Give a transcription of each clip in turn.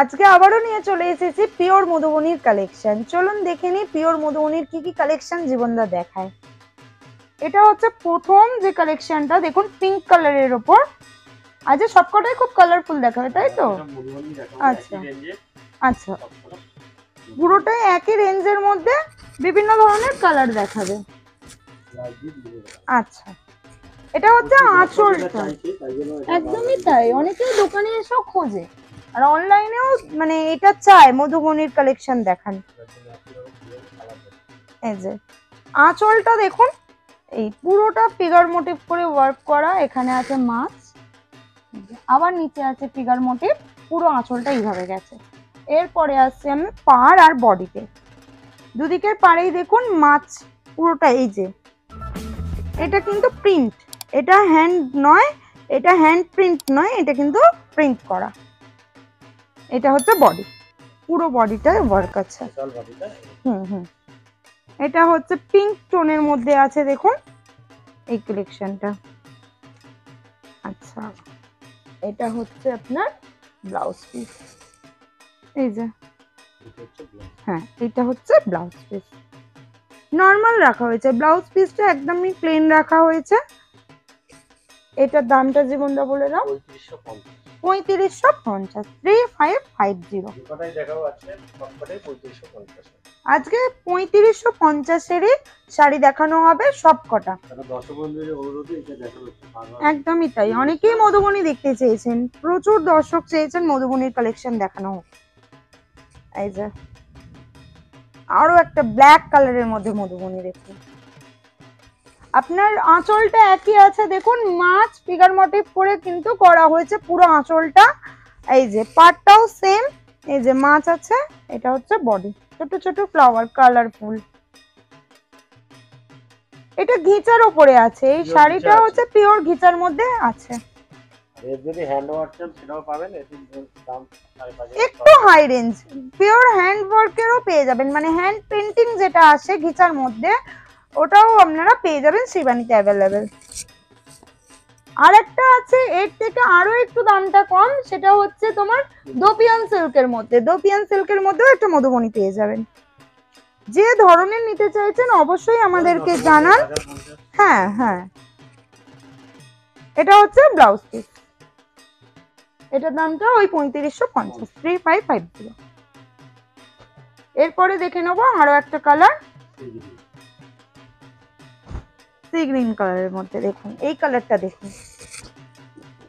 আজকে আবারও নিয়ে চলে এসেছি পিওর মধুবনির কালেকশন। চলুন দেখে নিই পিওর মধুবনির কি কি কালেকশন জীবনদা দেখায়। এটা হচ্ছে প্রথম যে কালেকশনটা, দেখুন পিঙ্ক কালারের ওপর। আচ্ছা, সবকটাই খুব কালারফুল দেখাবে, তাই তো? আচ্ছা আচ্ছা, পুরোটাই একই রেঞ্জের মধ্যে বিভিন্ন ধরনের কালার দেখাবে। আচ্ছা, এটা হচ্ছে আঁচলটা, একদমই তাই। অনেকেই দোকানে এসেও খোঁজে আর অনলাইনেও মানে এটা চায় মধুবনির কালেকশন দেখান। এই যে আঁচলটা দেখুন, এই পুরোটা ফিগার মোটিভ করে ওয়ার্ক করা। এখানে আছে মাছ, আবার নিচে আছে ফিগার মোটিভ, পুরো আঁচলটা এইভাবে গেছে। এরপরে আসছে আমি পাড় আর বডিতে, দুদিকের পাড়েই দেখুন মাছ পুরোটা। এই যে এটা কিন্তু প্রিন্ট, এটা হ্যান্ড নয়, এটা হ্যান্ড প্রিন্ট নয়, এটা কিন্তু প্রিন্ট করা। এটা হচ্ছে বডি, পুরো বডিটা ওয়ার্ক আছে। এটা হচ্ছে পিঙ্ক টোনের মধ্যে আছে, দেখুন এই কালেকশনটা। আচ্ছা, এটা হচ্ছে আপনার ব্লাউজ পিস, এই যে, হ্যাঁ এটা হচ্ছে ব্লাউজ পিস। নর্মাল রাখা হয়েছে, ব্লাউজ পিসটা একদমই প্লেন রাখা হয়েছে। এটার দামটা জীবনদা বলে দাও। 3550, 3550 কোথায় দেখাও আছে? সবকটাই 3550। আজকে 3550 এর শাড়ি দেখানো হবে সবকটা। তাহলে দর্শক বন্ধুদের অনুরোধে এটা দেখাবো। একদমই তাই, অনেকেই মধুবনি দেখতে চেয়েছেন, প্রচুর দর্শক চেয়েছেন মধুবনির কালেকশন দেখানো হোক। এই যে আরো একটা ব্ল্যাক কালারের মধ্যে মধুবনি দেখুন। আপনার আঁচলটা একই আছে, দেখুন মাছ ফিগার মোটিভ করে কিন্তু করা হয়েছে পুরো আঁচলটা। এই যে পাটটাও সেম, এই যে মাছ আছে, এটা হচ্ছে বডি, ছোট ছোট ফ্লাওয়ার, কালারফুল। এটা ঘিচার উপরে আছে, এই শাড়িটা হচ্ছে পিওর ঘিচার মধ্যে আছে। একটু হাই রেঞ্জ, পিওর হ্যান্ড ওয়ার্কেরও পেয়ে যাবেন, মানে হ্যান্ড পেন্টিং যেটা আসে ঘিচার মধ্যে, ওটাও আপনারা পেয়ে যাবেন শিবানীতে অ্যাভেলেবেল। আর একটা আছে এর থেকে আরো একটু দামটা কম, সেটা হচ্ছে তোমার দোপিয়ান সিল্কের মধ্যে। দোপিয়ান সিল্কের মধ্যেও একটা মধুবনি পেয়ে যাবেন। যে ধরনের নিতে চাইছেন অবশ্যই আমাদেরকে জানান। হ্যাঁ হ্যাঁ, এটা হচ্ছে ব্লাউজ পিস, এটার দামটা ওই 3550, 3550। এরপরে দেখে নেবো আরো একটা কালার, গ্রিন কালারের মধ্যে। দেখুন এই কালারটা দেখুন,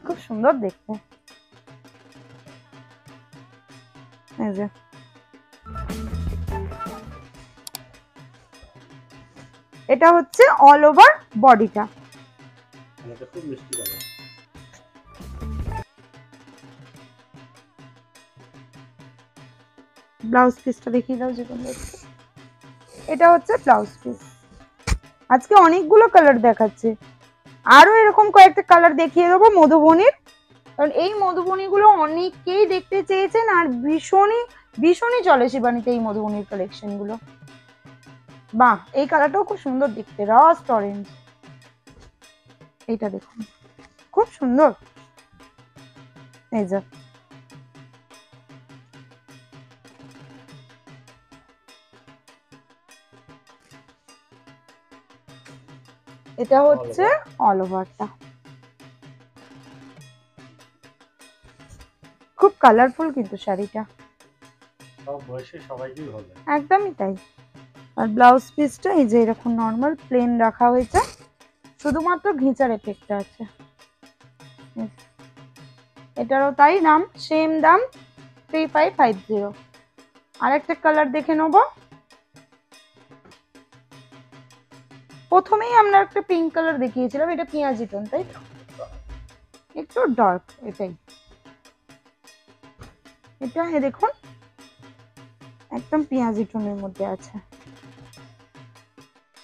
খুব সুন্দর দেখতে। এটা হচ্ছে অল ওভার বডিটা, খুব মিষ্টি কালার। ব্লাউজ পিসটা দেখিয়ে দাও যেমন। এটা হচ্ছে ব্লাউজ পিস। আজকে অনেকগুলো কালার দেখাচ্ছে, আরো এরকম কয়েকটা কালার দেখিয়ে দেবো মধুবনির, কারণ এই মধুবনিগুলো অনেকেই দেখতে চেয়েছেন আর ভীষণই ভীষণই চলে শিবানীতে এই মধুবনির কালেকশনগুলো। বাহ, এই কালারটাও খুব সুন্দর দেখতে, রাস্ট অরেঞ্জ। এইটা দেখুন খুব সুন্দর, এই যে। এটা হচ্ছে অল ওভারটা, খুব কালারফুল কিন্তু শাড়িটা, সব বয়সে সবাইকেই ভালো। একদমই তাই। আর ব্লাউজ পিসটা এই যে এরকম নরমাল প্লেন রাখা হয়েছে, শুধুমাত্র ঘিচার এফেক্টটা আছে। এটারও তাই দাম, সেম দাম 3550। আর একটা কালার দেখে নেবো। প্রথমেই আমরা একটা পিঙ্ক কালার দেখিয়েছিলাম, এটা পেঁয়াজি টোন, তাই তো? একটু ডার্ক এটাই। এটা দেখুন একদম পেঁয়াজি টোনের মধ্যে আছে।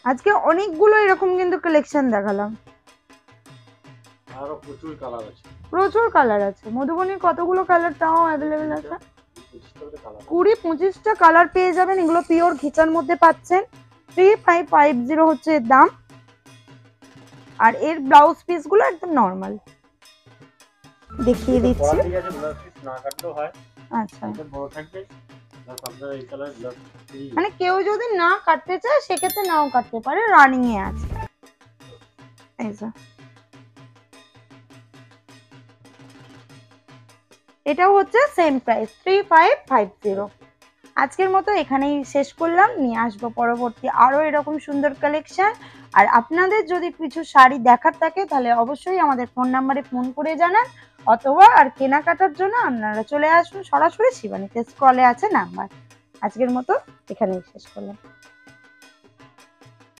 আজকে অনেকগুলো এরকম কিন্তু কালেকশন দেখালাম, আরো প্রচুর কালার আছে, প্রচুর কালার আছে। মধুবনির কতগুলো কালার তাও অ্যাভেলেবেল আছে, 20-25টা কালার পেয়ে যাবেন। এগুলো পিওর ঘিচার মধ্যে পাচ্ছেন। 3550 হচ্ছে এর দাম। আর এর ব্লাউজ পিস গুলো একদম নরমাল দেখিয়ে দিচ্ছি, আচ্ছা এটা বড় থাকবে প্লাস আপনারা এই কালার প্লাস মানে কেউ যদি না কাটতে চায় সে ক্ষেত্রে নাও কাটতে পারে রানিং এ আছে এইটা এটাও হচ্ছে সেম প্রাইস 3550 আজকের মতো এখানেই শেষ করলাম নিয়ে আসবো পরবর্তী আরো এরকম সুন্দর কালেকশন আর আপনাদের যদি কিছু শাড়ি দেখার থাকে তাহলে অবশ্যই আমাদের ফোন নম্বরে ফোন করে জানান অথবা আর কেনাকাটার জন্য আপনারা চলে আসুন সরাসরি শিবানীতে স্ক্রলে আছে নাম্বার আজকের মতো এখানেই শেষ করলাম